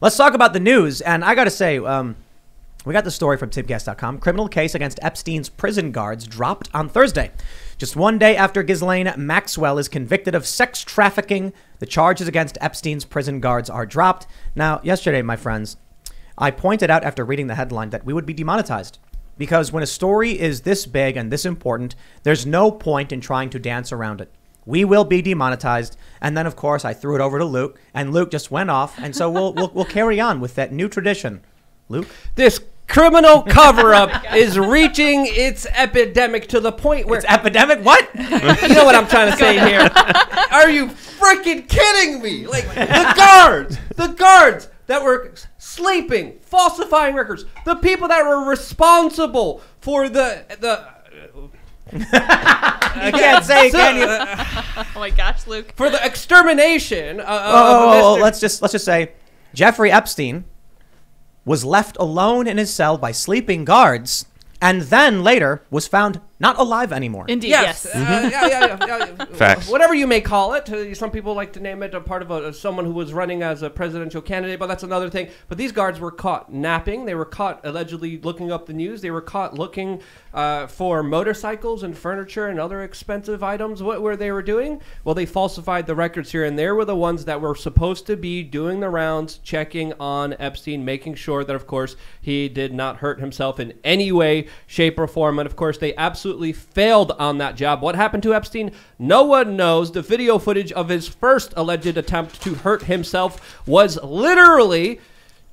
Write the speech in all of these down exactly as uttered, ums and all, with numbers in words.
Let's talk about the news. And I got to say, um, we got the story from timcast dot com. Criminal case against Epstein's prison guards dropped on Thursday, just one day after Ghislaine Maxwell is convicted of sex trafficking. The charges against Epstein's prison guards are dropped. Now, yesterday, my friends, I pointed out after reading the headline that we would be demonetized, because when a story is this big and this important, there's no point in trying to dance around it. We will be demonetized. And then, of course, I threw it over to Luke, and Luke just went off. And so we'll we'll, we'll carry on with that new tradition. Luke, this criminal cover-up oh is reaching its epidemic to the point where it's epidemic. What? You know what I'm trying to say here? Are you freaking kidding me? Like the guards, the guards that were sleeping, falsifying records, the people that were responsible for the the. you can't say, can you? Oh my gosh, Luke! For the extermination. Uh, oh, of let's just let's just say, Jeffrey Epstein was left alone in his cell by sleeping guards, and then later was found not alive anymore. Indeed, yes. yes. Mm-hmm. uh, yeah, yeah, yeah, yeah. Facts. Whatever you may call it. Uh, some people like to name it a part of a, someone who was running as a presidential candidate, but that's another thing. But these guards were caught napping. They were caught allegedly looking up the news. They were caught looking uh, for motorcycles and furniture and other expensive items. What were they were doing? Well, they falsified the records here, and they were the ones that were supposed to be doing the rounds, checking on Epstein, making sure that, of course, he did not hurt himself in any way, shape, or form. And, of course, they absolutely absolutely failed on that job. What happened to Epstein? No one knows. The video footage of his first alleged attempt to hurt himself was literally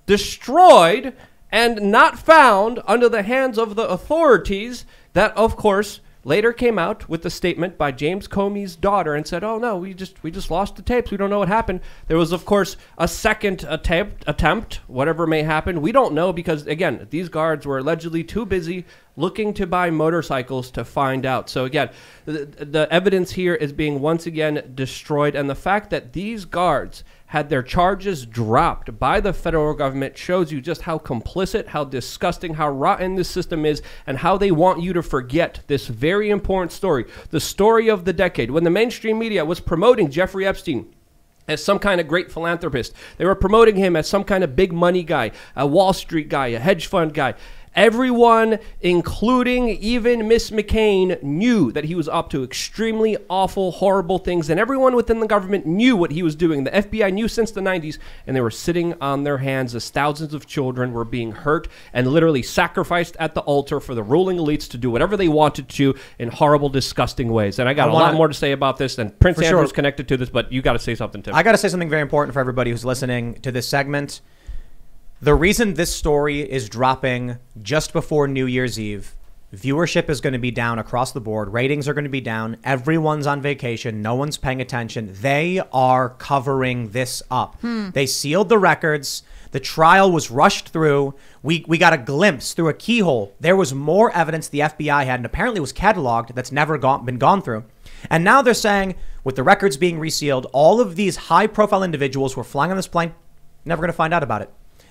destroyed and not found under the hands of the authorities that, of course, later came out with the statement by James Comey's daughter and said, oh, no, we just we just lost the tapes. We don't know what happened. There was, of course, a second attempt, attempt, whatever may happen. We don't know because, again, these guards were allegedly too busy looking to buy motorcycles to find out. So again, the, the evidence here is being once again destroyed, and the fact that these guards had their charges dropped by the federal government shows you just how complicit, how disgusting, how rotten this system is, and how they want you to forget this very important story, the story of the decade. When the mainstream media was promoting Jeffrey Epstein as some kind of great philanthropist, they were promoting him as some kind of big money guy, a Wall Street guy, a hedge fund guy. Everyone, including even Miss McCain, knew that he was up to extremely awful, horrible things, and everyone within the government knew what he was doing. The F B I knew since the nineties, and they were sitting on their hands as thousands of children were being hurt and literally sacrificed at the altar for the ruling elites to do whatever they wanted to in horrible, disgusting ways. And I got I a lot more to say about this, and Prince Andrew's sure. connected to this, but you got to say something, Tim. I got to say something very important for everybody who's listening to this segment. The reason this story is dropping just before New Year's Eve, viewership is going to be down across the board. Ratings are going to be down. Everyone's on vacation. No one's paying attention. They are covering this up. Hmm. They sealed the records. The trial was rushed through. We we got a glimpse through a keyhole. There was more evidence the F B I had and apparently was cataloged that's never gone, been gone through. And now they're saying with the records being resealed, all of these high profile individuals who are flying on this plane, never going to find out about it.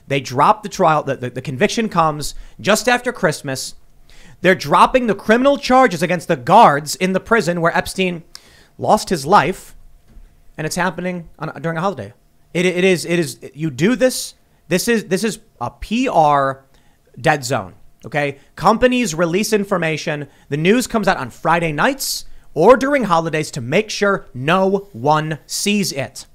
They dropped the trial. The, the, the conviction comes just after Christmas. They're dropping the criminal charges against the guards in the prison where Epstein lost his life. And it's happening on, during a holiday. It, it is. It is. You do this. This is this is a P R dead zone. OK, companies release information. The news comes out on Friday nights or during holidays to make sure no one sees it.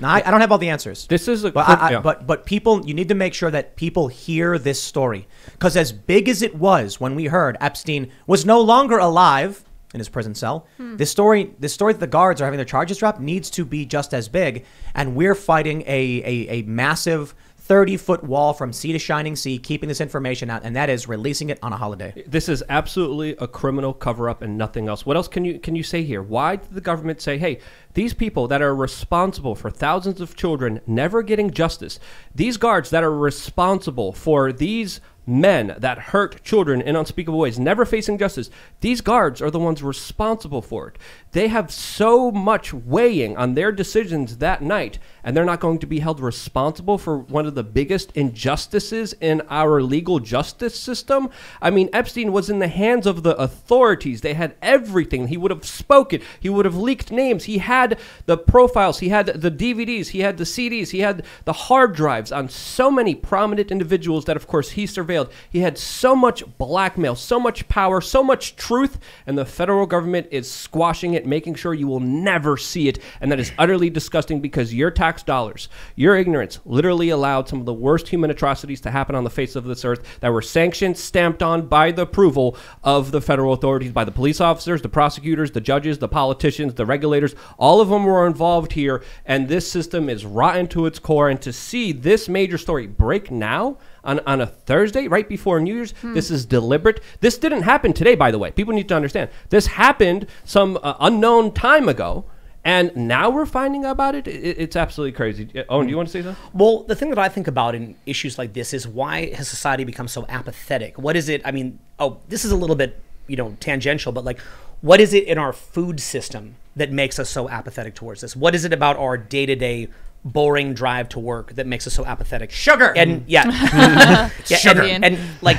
Now, I, I don't have all the answers. This is a but, clip, I, I, yeah. but but people, you need to make sure that people hear this story, because as big as it was when we heard Epstein was no longer alive in his prison cell, hmm. this story, this story that the guards are having their charges dropped needs to be just as big. And we're fighting a a, a massive thirty foot wall from sea to shining sea, keeping this information out, and that is releasing it on a holiday. This is absolutely a criminal cover-up and nothing else. What else can you can you say here? Why did the government say, hey, these people that are responsible for thousands of children never getting justice, these guards that are responsible for these men that hurt children in unspeakable ways, never facing justice. These guards are the ones responsible for it. They have so much weighing on their decisions that night, and they're not going to be held responsible for one of the biggest injustices in our legal justice system. I mean, Epstein was in the hands of the authorities. They had everything. He would have spoken. He would have leaked names. He had the profiles. He had the D V Ds. He had the C Ds. He had the hard drives on so many prominent individuals that, of course, he surveilled. He had so much blackmail, so much power, so much truth, and the federal government is squashing it, making sure you will never see it, and that is utterly disgusting because your tax dollars, your ignorance, literally allowed some of the worst human atrocities to happen on the face of this earth that were sanctioned, stamped on by the approval of the federal authorities, by the police officers, the prosecutors, the judges, the politicians, the regulators. All of them were involved here, and this system is rotten to its core, and to see this major story break now, On, on a Thursday, right before New Year's. Hmm. This is deliberate. This didn't happen today, by the way. People need to understand. This happened some uh, unknown time ago, and now we're finding out about it. it it's absolutely crazy. Owen, do you want to say something? Well, the thing that I think about in issues like this is, why has society become so apathetic? What is it? I mean, oh, this is a little bit, you know, tangential, but like, what is it in our food system that makes us so apathetic towards this? What is it about our day-to-day boring drive to work that makes us so apathetic? Sugar. And yeah, yeah sugar. And, and like,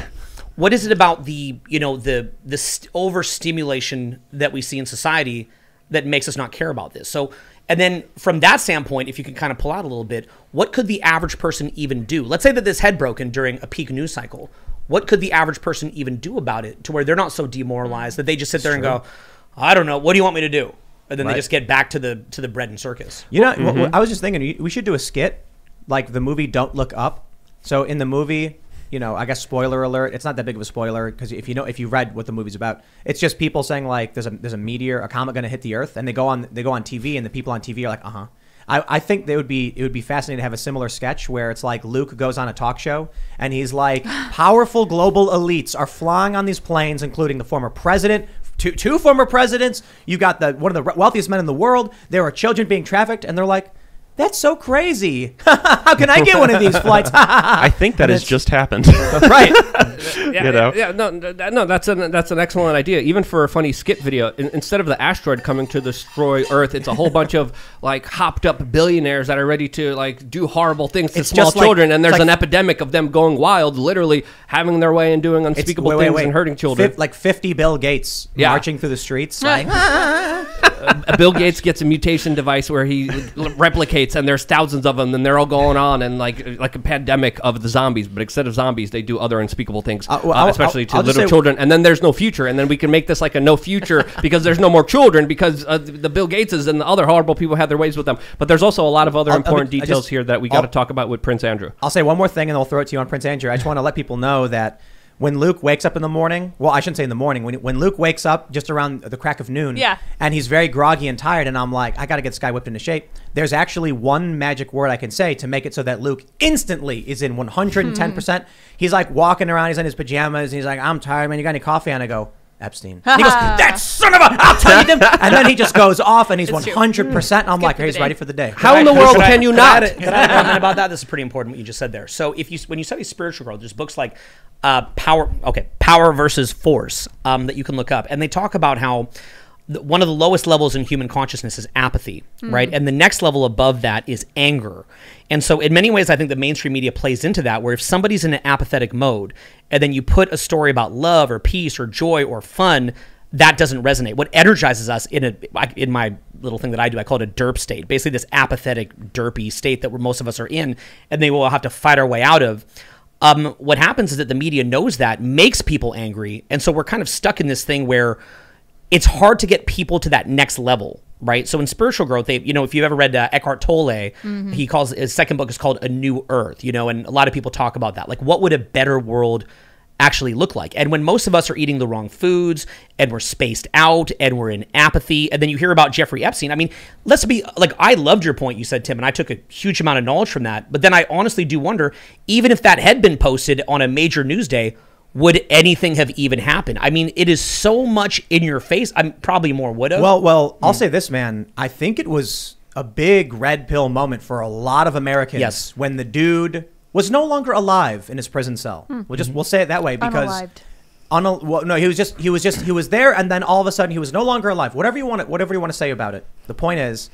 what is it about the, you know, the, the st overstimulation that we see in society that makes us not care about this? So, and then from that standpoint, if you can kind of pull out a little bit, what could the average person even do? Let's say that this had broken during a peak news cycle. What could the average person even do about it to where they're not so demoralized that they just sit there and go, I don't know, what do you want me to do? And then right. they just get back to the to the bread and circus. You know, mm-hmm. I was just thinking, we should do a skit like the movie Don't Look Up. So in the movie, you know, I guess spoiler alert. It's not that big of a spoiler because if you know, if you read what the movie's about, it's just people saying like, there's a there's a meteor, a comet going to hit the Earth, and they go on they go on T V, and the people on T V are like, uh huh. I, I think they would be it would be fascinating to have a similar sketch where it's like Luke goes on a talk show and he's like, powerful global elites are flying on these planes, including the former president. Two, two former presidents. You got the one of the wealthiest men in the world. There are children being trafficked, and they're like, "That's so crazy! How can I get one of these flights?" I think that has just happened, right? Yeah, you know? yeah, no, no, that's an that's an excellent idea. Even for a funny skit video, in, instead of the asteroid coming to destroy Earth, it's a whole bunch of like hopped up billionaires that are ready to like do horrible things to it's small children, like, and there's like, an epidemic of them going wild, literally having their way and doing unspeakable wait, wait, things wait. and hurting children. Fif like fifty Bill Gates yeah. marching through the streets. Like, uh, Bill Gates gets a mutation device where he replicates. And there's thousands of them, and they're all going on, and like like a pandemic of the zombies. But instead of zombies, they do other unspeakable things, uh, well, uh, especially I'll, to I'll little children. And then there's no future, and then we can make this like a no future because there's no more children because uh, the Bill Gateses and the other horrible people had their ways with them. But there's also a lot of other I'll, important I mean, details just, here that we got to talk about with Prince Andrew. I'll say one more thing, and I'll throw it to you on Prince Andrew. I just want to let people know that when Luke wakes up in the morning, well, I shouldn't say in the morning, when, when Luke wakes up just around the crack of noon, yeah. and he's very groggy and tired, and I'm like, I got to get this guy whipped into shape. There's actually one magic word I can say to make it so that Luke instantly is in one hundred ten percent. Hmm. He's like walking around, he's in his pajamas, and he's like, I'm tired, man, you got any coffee? And I go, Epstein. And he goes, that son of a, I'll tell you them. And then he just goes off, and he's it's one hundred percent. And I'm like, hey, he's ready for the day. How in the world can you not? Can I comment about that? This is pretty important, what you just said there. So if you, when you study spiritual growth, there's books like uh, Power, okay, Power versus Force um, that you can look up. And they talk about how the, one of the lowest levels in human consciousness is apathy, mm-hmm. right? And the next level above that is anger. And so in many ways, I think the mainstream media plays into that, where if somebody's in an apathetic mode and then you put a story about love or peace or joy or fun, that doesn't resonate. What energizes us in a, in my little thing that I do, I call it a derp state, basically this apathetic, derpy state that we're, most of us are in, and they will have to fight our way out of. Um, what happens is that the media knows that, makes people angry. And so we're kind of stuck in this thing where it's hard to get people to that next level, right? So in spiritual growth, they, you know, if you've ever read uh, Eckhart Tolle, mm-hmm. he calls, his second book is called A New Earth, you know, and a lot of people talk about that. Like, what would a better world actually look like? And when most of us are eating the wrong foods and we're spaced out and we're in apathy, and then you hear about Jeffrey Epstein. I mean, let's be like, I loved your point you said, Tim, and I took a huge amount of knowledge from that. But then I honestly do wonder, even if that had been posted on a major news day, would anything have even happened? I mean, it is so much in your face. I'm probably more would have. Well, well, I'll mm. say this, man. I think it was a big red pill moment for a lot of Americans yes. when the dude was no longer alive in his prison cell. Mm. We'll just we'll say it that way because unalived. Unal well, no, he was just he was just he was there, and then all of a sudden he was no longer alive. Whatever you want to, whatever you want to say about it. The point is,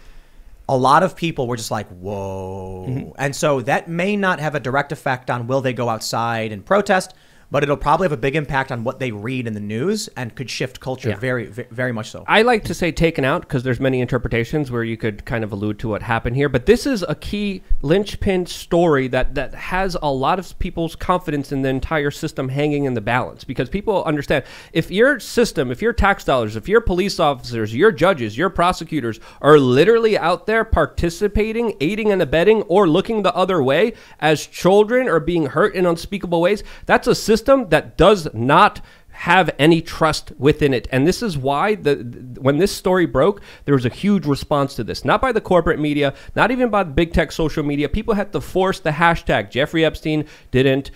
a lot of people were just like, whoa. Mm-hmm. And so that may not have a direct effect on will they go outside and protest, but it'll probably have a big impact on what they read in the news and could shift culture yeah. very, very much so. I like to say taken out because there's many interpretations where you could kind of allude to what happened here. But this is a key linchpin story that, that has a lot of people's confidence in the entire system hanging in the balance, because people understand if your system, if your tax dollars, if your police officers, your judges, your prosecutors are literally out there participating, aiding and abetting, or looking the other way as children are being hurt in unspeakable ways, that's a system that does not have any trust within it. And this is why the when this story broke, there was a huge response to this, not by the corporate media, not even by big tech social media. People had to force the hashtag Jeffrey Epstein didn't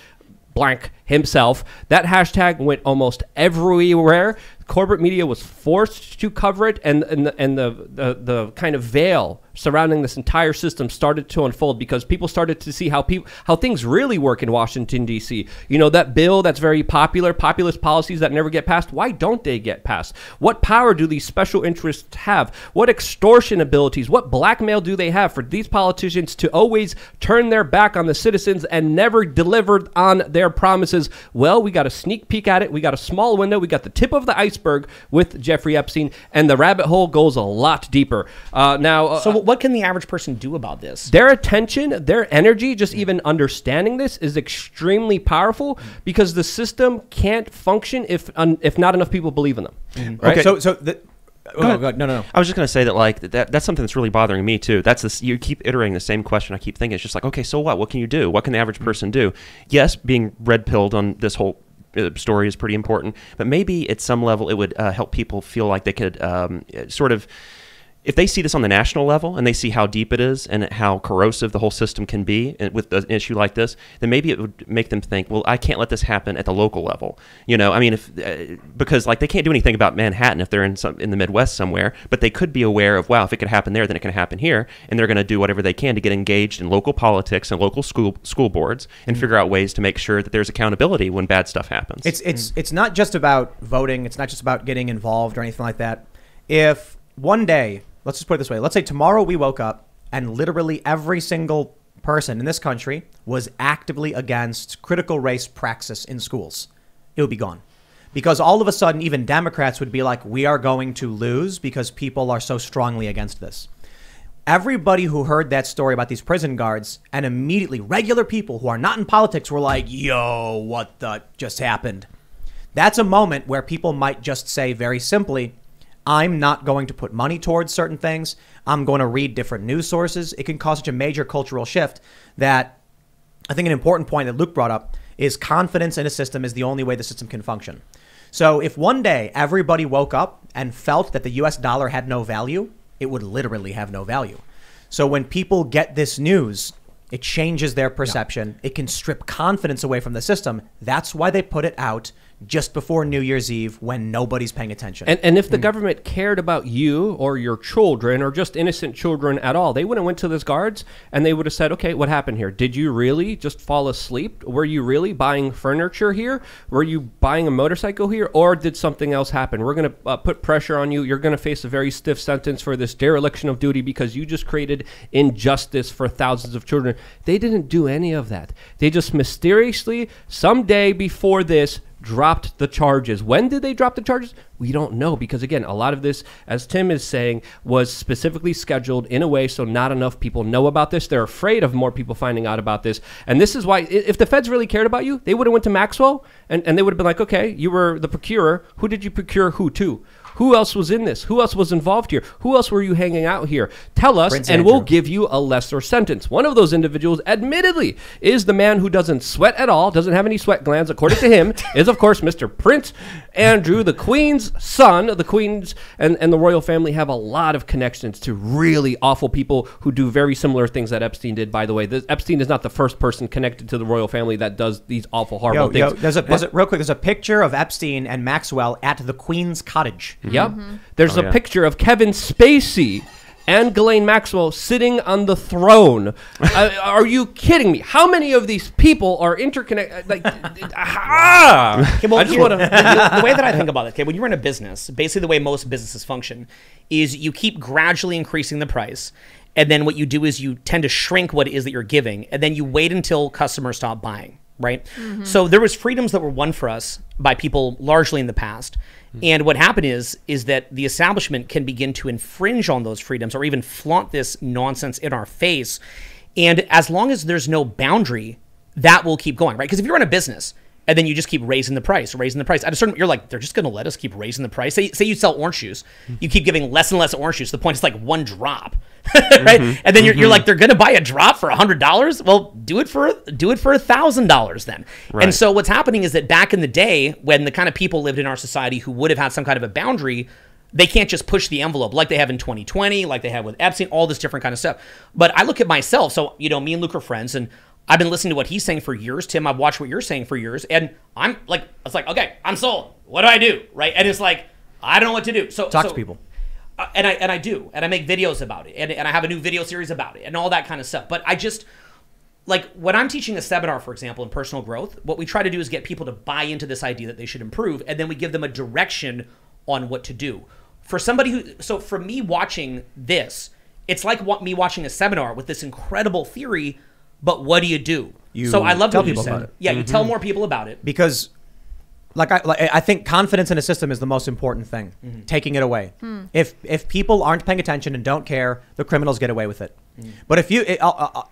blank himself. That hashtag went almost everywhere. Corporate media was forced to cover it, and and the, and the, the the kind of veil surrounding this entire system started to unfold because people started to see how people how things really work in Washington D C You know, that bill that's very popular, populist policies that never get passed. Why don't they get passed? What power do these special interests have? What extortion abilities? What blackmail do they have for these politicians to always turn their back on the citizens and never deliver on their promises? Well, we got a sneak peek at it. We got a small window. We got the tip of the iceberg with Jeffrey Epstein, and the rabbit hole goes a lot deeper. Uh, now, uh, so what can the average person do about this? Their attention, their energy, just even understanding this is extremely powerful because the system can't function if um, if not enough people believe in them. Mm-hmm. Right? Okay. So, so the Go oh, God. No, no, no. I was just going to say that, like, that, that's something that's really bothering me, too. That's this, you keep iterating the same question. I keep thinking, it's just like, okay, so what? What can you do? What can the average person do? Yes, being red-pilled on this whole uh, story is pretty important, but maybe at some level it would uh, help people feel like they could um, sort of... If they see this on the national level and they see how deep it is and how corrosive the whole system can be with an issue like this, then maybe it would make them think, well, I can't let this happen at the local level. You know, I mean, if uh, because like they can't do anything about Manhattan if they're in some in the Midwest somewhere, but they could be aware of, wow, if it could happen there, then it can happen here. And they're going to do whatever they can to get engaged in local politics and local school school boards and mm-hmm. figure out ways to make sure that there's accountability when bad stuff happens. It's it's mm-hmm. it's not just about voting. It's not just about getting involved or anything like that. If one day, let's just put it this way. Let's say tomorrow we woke up and literally every single person in this country was actively against critical race praxis in schools. It would be gone. Because all of a sudden, even Democrats would be like, we are going to lose because people are so strongly against this. Everybody who heard that story about these prison guards and immediately regular people who are not in politics were like, yo, what the just happened? That's a moment where people might just say very simply, I'm not going to put money towards certain things. I'm going to read different news sources. It can cause such a major cultural shift that I think an important point that Luke brought up is confidence in a system is the only way the system can function. So if one day everybody woke up and felt that the U S dollar had no value, it would literally have no value. So when people get this news, it changes their perception. Yeah. It can strip confidence away from the system. That's why they put it out just before New Year's Eve when nobody's paying attention. And, and if the mm. government cared about you or your children or just innocent children at all, they would have went to those guards and they would have said, okay, what happened here? Did you really just fall asleep? Were you really buying furniture here? Were you buying a motorcycle here? Or did something else happen? We're going to uh, put pressure on you. You're going to face a very stiff sentence for this dereliction of duty because you just created injustice for thousands of children. They didn't do any of that. They just mysteriously, someday before this, dropped the charges. When did they drop the charges? We don't know, because again, a lot of this, as Tim is saying, was specifically scheduled in a way so not enough people know about this. They're afraid of more people finding out about this. And this is why, if the feds really cared about you, they would have went to Maxwell and, and they would have been like, okay, you were the procurer. Who did you procure who to? Who else was in this? Who else was involved here? Who else were you hanging out here? Tell us, Prince and Andrew. We'll give you a lesser sentence. One of those individuals, admittedly, is the man who doesn't sweat at all, doesn't have any sweat glands, according to him, is, of course, Mister Prince Andrew, the Queen's son. The Queen's and, and the royal family have a lot of connections to really awful people who do very similar things that Epstein did, by the way. This, Epstein is not the first person connected to the royal family that does these awful, horrible yo, things. Yo, there's a, there's a, real quick, there's a picture of Epstein and Maxwell at the Queen's cottage. Yep. Mm-hmm. There's oh, a yeah. picture of Kevin Spacey and Ghislaine Maxwell sitting on the throne. uh, are you kidding me? How many of these people are interconnected? Like, ah! Okay, well, I just want to. The way that I think about it, okay, when you run a business, basically the way most businesses function is you keep gradually increasing the price. And then what you do is you tend to shrink what it is that you're giving. And then you wait until customers stop buying, right? Mm-hmm. So there was freedoms that were won for us by people largely in the past. Mm-hmm. And what happened is, is that the establishment can begin to infringe on those freedoms or even flaunt this nonsense in our face. And as long as there's no boundary, that will keep going, right? Because if you run a business and then you just keep raising the price, raising the price. At a certain point, you're like, they're just gonna let us keep raising the price. Say, say you sell orange juice, you keep giving less and less orange juice. The point is like one drop, right? Mm-hmm. And then you're, mm-hmm. you're like, they're gonna buy a drop for a hundred dollars. Well, do it for do it for a thousand dollars then. Right. And so what's happening is that back in the day, when the kind of people lived in our society who would have had some kind of a boundary, they can't just push the envelope like they have in twenty twenty, like they have with Epstein, all this different kind of stuff. But I look at myself. So you know, me and Luke are friends, and I've been listening to what he's saying for years. Tim, I've watched what you're saying for years. And I'm like, it's like, okay, I'm sold. What do I do? Right? And it's like, I don't know what to do. So Talk so, to people. Uh, and I and I do. And I make videos about it. And, and I have a new video series about it and all that kind of stuff. But I just, like when I'm teaching a seminar, for example, in personal growth, what we try to do is get people to buy into this idea that they should improve. And then we give them a direction on what to do. For somebody who, so for me watching this, it's like what, me watching a seminar with this incredible theory. But what do you do? You so I love tell what people you said. About it. Yeah, mm-hmm. you tell more people about it. Because like I, like I think confidence in a system is the most important thing, mm-hmm. taking it away. Mm. If if people aren't paying attention and don't care, the criminals get away with it. Mm. But if, you,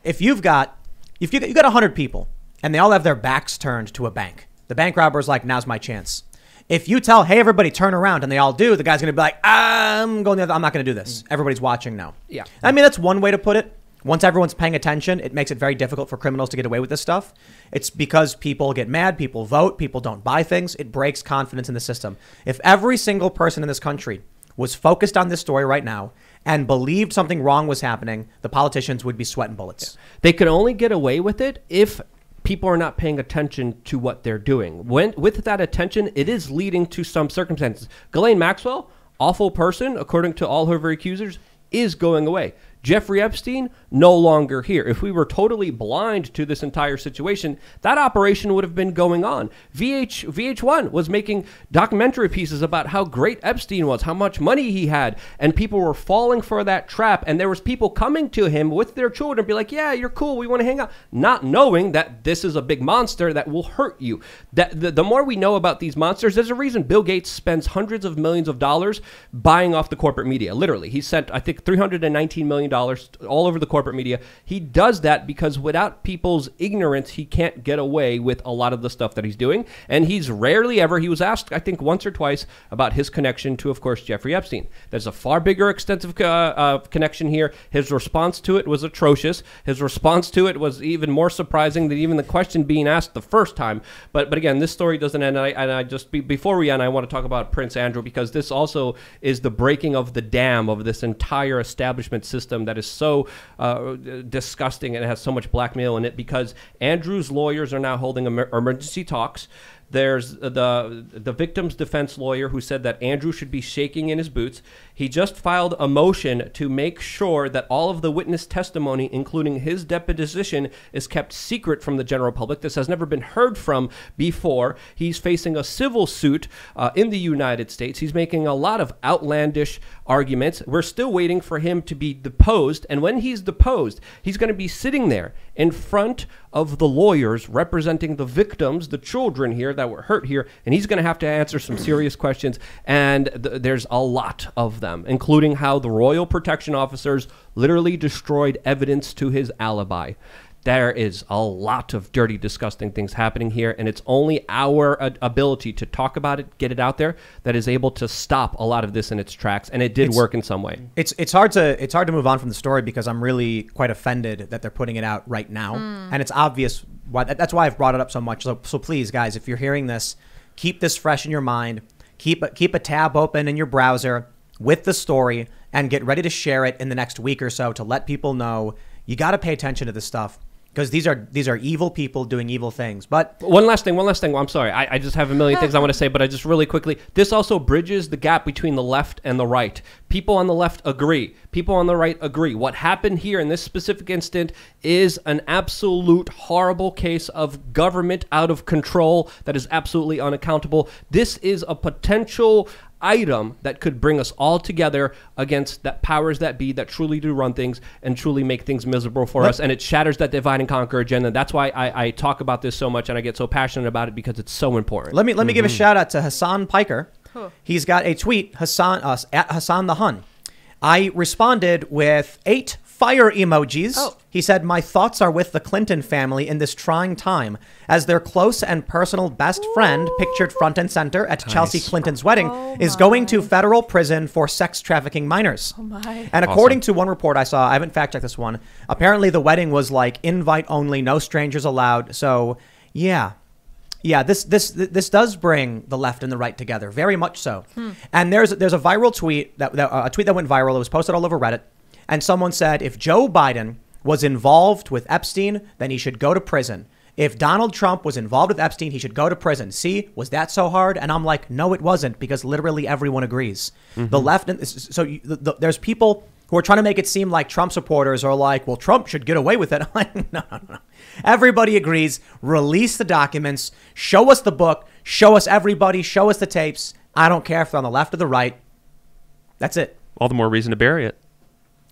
if you've got, if you, you got one hundred people and they all have their backs turned to a bank, the bank robber's like, now's my chance. If you tell, hey, everybody turn around and they all do, the guy's gonna be like, I'm going the other, I'm not gonna do this. Mm. Everybody's watching now. Yeah. I mean, that's one way to put it. Once everyone's paying attention, it makes it very difficult for criminals to get away with this stuff. It's because people get mad, people vote, people don't buy things. It breaks confidence in the system. If every single person in this country was focused on this story right now and believed something wrong was happening, the politicians would be sweating bullets. Yeah. They could only get away with it if people are not paying attention to what they're doing. When, with that attention, it is leading to some circumstances. Ghislaine Maxwell, awful person, according to all her accusers, is going away. Jeffrey Epstein, no longer here. If we were totally blind to this entire situation, that operation would have been going on. V H, V H one was making documentary pieces about how great Epstein was, how much money he had, and people were falling for that trap, and there was people coming to him with their children, be like, yeah, you're cool, we want to hang out, not knowing that this is a big monster that will hurt you. That the, the more we know about these monsters, there's a reason Bill Gates spends hundreds of millions of dollars buying off the corporate media. Literally, he sent, I think, three hundred nineteen million dollars all over the corporate media. He does that because without people's ignorance, he can't get away with a lot of the stuff that he's doing. And he's rarely ever, he was asked, I think, once or twice about his connection to, of course, Jeffrey Epstein. There's a far bigger extensive uh, uh, connection here. His response to it was atrocious. His response to it was even more surprising than even the question being asked the first time. But but again, this story doesn't end. And I, and I just, be, before we end, I want to talk about Prince Andrew, because this also is the breaking of the dam of this entire establishment system that is so uh, disgusting, and it has so much blackmail in it, because Andrew's lawyers are now holding emer emergency talks. There's the the victim's defense lawyer who said that Andrew should be shaking in his boots. He just filed a motion to make sure that all of the witness testimony, including his deposition, is kept secret from the general public. This has never been heard from before. He's facing a civil suit uh, in the United States. He's making a lot of outlandish arguments. We're still waiting for him to be deposed, and when he's deposed, he's going to be sitting there in front of the lawyers representing the victims, the children here that were hurt here, and he's going to have to answer some serious questions, and th there's a lot of them, including how the royal protection officers literally destroyed evidence to his alibi. There is a lot of dirty, disgusting things happening here, and it's only our uh, ability to talk about it, get it out there, that is able to stop a lot of this in its tracks, and it did it's, work in some way. It's it's hard to it's hard to move on from the story, because I'm really quite offended that they're putting it out right now, mm. and it's obvious why. That's why I've brought it up so much. So, so please, guys, if you're hearing this, keep this fresh in your mind. Keep keep a tab open in your browser with the story, and get ready to share it in the next week or so to let people know you got to pay attention to this stuff. Because these are these are evil people doing evil things. But one last thing, one last thing. I'm sorry. I, I just have a million things I want to say, but I just really quickly. This also bridges the gap between the left and the right. People on the left agree. People on the right agree. What happened here in this specific instant is an absolute horrible case of government out of control that is absolutely unaccountable. This is a potential item that could bring us all together against that powers that be that truly do run things and truly make things miserable for what? us. And it shatters that divide and conquer agenda. That's why I, I talk about this so much and I get so passionate about it, because it's so important. Let me let me mm-hmm. give a shout out to Hassan Piker. Huh. He's got a tweet, Hassan uh, at Hassan the Hun. I responded with eight fire emojis. Oh. He said, my thoughts are with the Clinton family in this trying time, as their close and personal best friend, pictured front and center at nice. Chelsea Clinton's wedding, oh is going to federal prison for sex trafficking minors. Oh my. And according awesome. to one report I saw, I haven't fact checked this one, apparently the wedding was like invite only, no strangers allowed. So yeah, yeah, this this this does bring the left and the right together, very much so. Hmm. And there's there's a viral tweet, that, that uh, a tweet that went viral, it was posted all over Reddit, and someone said, if Joe Biden was involved with Epstein, then he should go to prison. If Donald Trump was involved with Epstein, he should go to prison. See, was that so hard? And I'm like, no, it wasn't, because literally everyone agrees. Mm-hmm. The left. And so you, the, the, there's people who are trying to make it seem like Trump supporters are like, well, Trump should get away with it. I'm like, no, no, no. Everybody agrees. Release the documents. Show us the book. Show us everybody. Show us the tapes. I don't care if they're on the left or the right. That's it. All the more reason to bury it.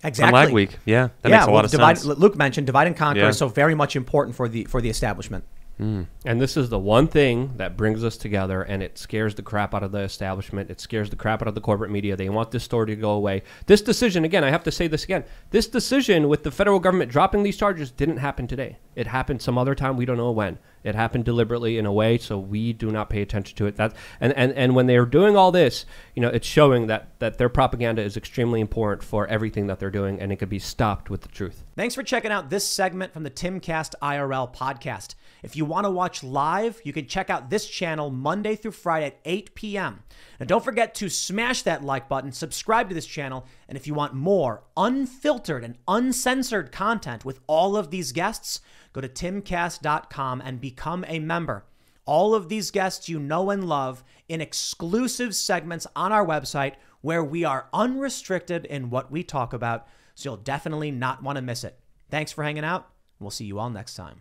Exactly. On lag week, yeah, that yeah, makes a well, lot of divide, sense. Luke mentioned divide and conquer yeah. is so very much important for the for the establishment. Mm. And this is the one thing that brings us together, and it scares the crap out of the establishment. It scares the crap out of the corporate media. They want this story to go away. This decision, again, I have to say this again. This decision with the federal government dropping these charges didn't happen today. It happened some other time. We don't know when. It happened deliberately in a way, so we do not pay attention to it. That and, and, and when they're doing all this, you know, it's showing that, that their propaganda is extremely important for everything that they're doing, and it could be stopped with the truth. Thanks for checking out this segment from the Timcast I R L podcast. If you want to watch live, you can check out this channel Monday through Friday at eight p m Now, don't forget to smash that like button, subscribe to this channel, and if you want more unfiltered and uncensored content with all of these guests, go to timcast dot com and become a member. All of these guests you know and love in exclusive segments on our website where we are unrestricted in what we talk about, so you'll definitely not want to miss it. Thanks for hanging out, and we'll see you all next time.